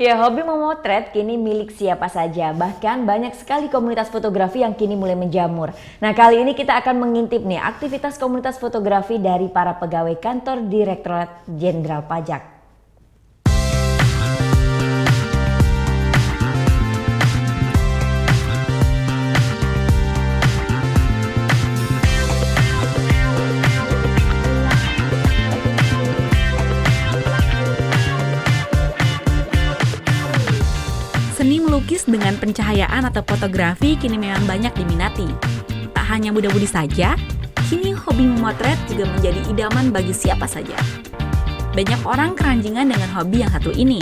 Ya, hobi memotret kini milik siapa saja, bahkan banyak sekali komunitas fotografi yang kini mulai menjamur. Nah, kali ini kita akan mengintip nih aktivitas komunitas fotografi dari para pegawai kantor Direktorat Jenderal Pajak. Melukis dengan pencahayaan atau fotografi kini memang banyak diminati. Tak hanya muda-mudi saja, kini hobi memotret juga menjadi idaman bagi siapa saja. Banyak orang keranjingan dengan hobi yang satu ini.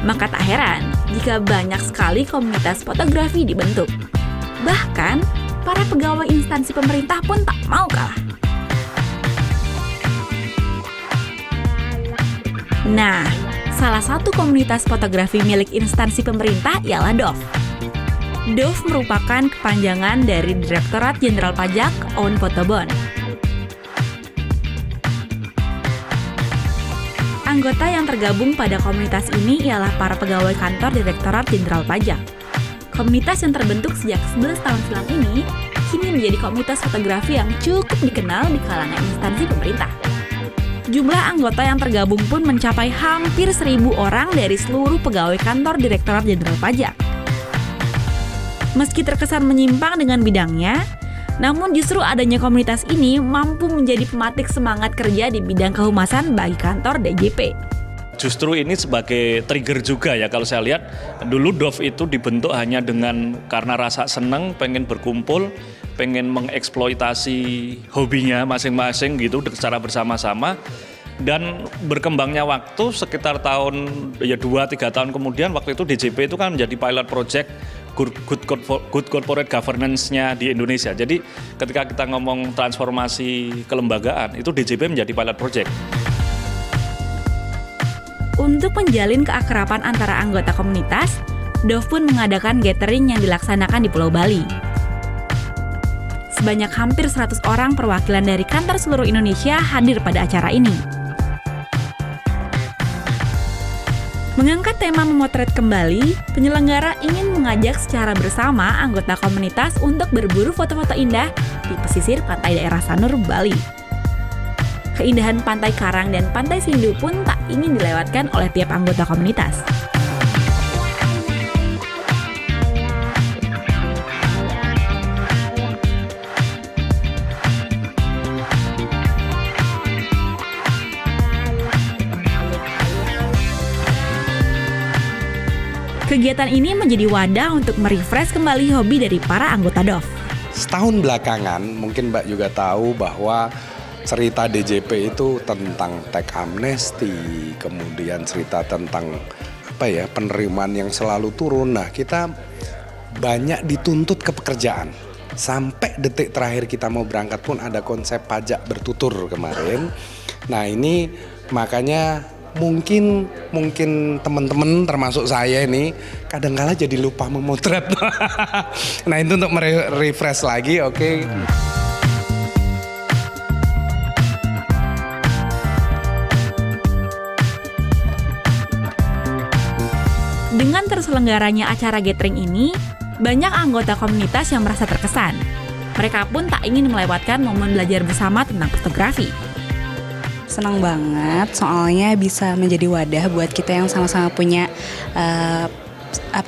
Maka tak heran jika banyak sekali komunitas fotografi dibentuk. Bahkan, para pegawai instansi pemerintah pun tak mau kalah. Nah, salah satu komunitas fotografi milik instansi pemerintah ialah DOV. DOV merupakan kepanjangan dari Direktorat Jenderal Pajak on Photobond. Anggota yang tergabung pada komunitas ini ialah para pegawai kantor Direktorat Jenderal Pajak. Komunitas yang terbentuk sejak 11 tahun silam ini kini menjadi komunitas fotografi yang cukup dikenal di kalangan instansi pemerintah. Jumlah anggota yang tergabung pun mencapai hampir 1.000 orang dari seluruh pegawai kantor Direktorat Jenderal Pajak. Meski terkesan menyimpang dengan bidangnya, namun justru adanya komunitas ini mampu menjadi pematik semangat kerja di bidang kehumasan bagi kantor DJP. Justru ini sebagai trigger juga ya, kalau saya lihat dulu DOV itu dibentuk hanya dengan karena rasa seneng, pengen berkumpul, pengen mengeksploitasi hobinya masing-masing gitu secara bersama-sama, dan berkembangnya waktu sekitar tahun ya 2-3 tahun kemudian, waktu itu DJP itu kan menjadi pilot project good corporate governance-nya di Indonesia. Jadi ketika kita ngomong transformasi kelembagaan itu DJP menjadi pilot project. Untuk menjalin keakraban antara anggota komunitas, DOV pun mengadakan gathering yang dilaksanakan di Pulau Bali. Sebanyak hampir 100 orang perwakilan dari kantor seluruh Indonesia hadir pada acara ini. Mengangkat tema memotret kembali, penyelenggara ingin mengajak secara bersama anggota komunitas untuk berburu foto-foto indah di pesisir pantai daerah Sanur, Bali. Keindahan Pantai Karang dan Pantai Sindu pun tak ingin dilewatkan oleh tiap anggota komunitas. Kegiatan ini menjadi wadah untuk merefresh kembali hobi dari para anggota DOV. Setahun belakangan, mungkin Mbak juga tahu bahwa cerita DJP itu tentang teks amnesti, kemudian cerita tentang penerimaan yang selalu turun. Nah, kita banyak dituntut ke pekerjaan. Sampai detik terakhir kita mau berangkat pun ada konsep pajak bertutur kemarin. Nah, ini makanya mungkin teman-teman termasuk saya ini kadang-kala jadi lupa memotret. Nah, itu untuk merefresh lagi, oke. Dengan terselenggaranya acara gathering ini, banyak anggota komunitas yang merasa terkesan. Mereka pun tak ingin melewatkan momen belajar bersama tentang fotografi. Senang banget, soalnya bisa menjadi wadah buat kita yang sama-sama punya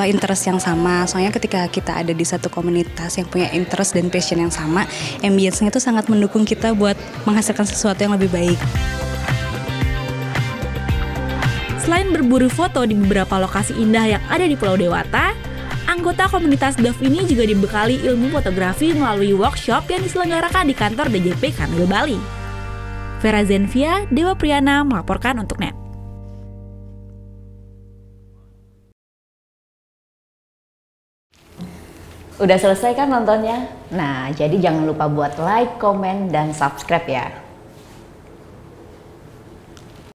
interest yang sama. Soalnya ketika kita ada di satu komunitas yang punya interest dan passion yang sama, ambience-nya itu sangat mendukung kita buat menghasilkan sesuatu yang lebih baik. Selain berburu foto di beberapa lokasi indah yang ada di Pulau Dewata, anggota komunitas DOV ini juga dibekali ilmu fotografi melalui workshop yang diselenggarakan di kantor DJP Sanur Bali. Vera Zenvia, Dewa Priana melaporkan untuk NET. Udah selesai kan nontonnya? Nah, jadi jangan lupa buat like, komen, dan subscribe ya.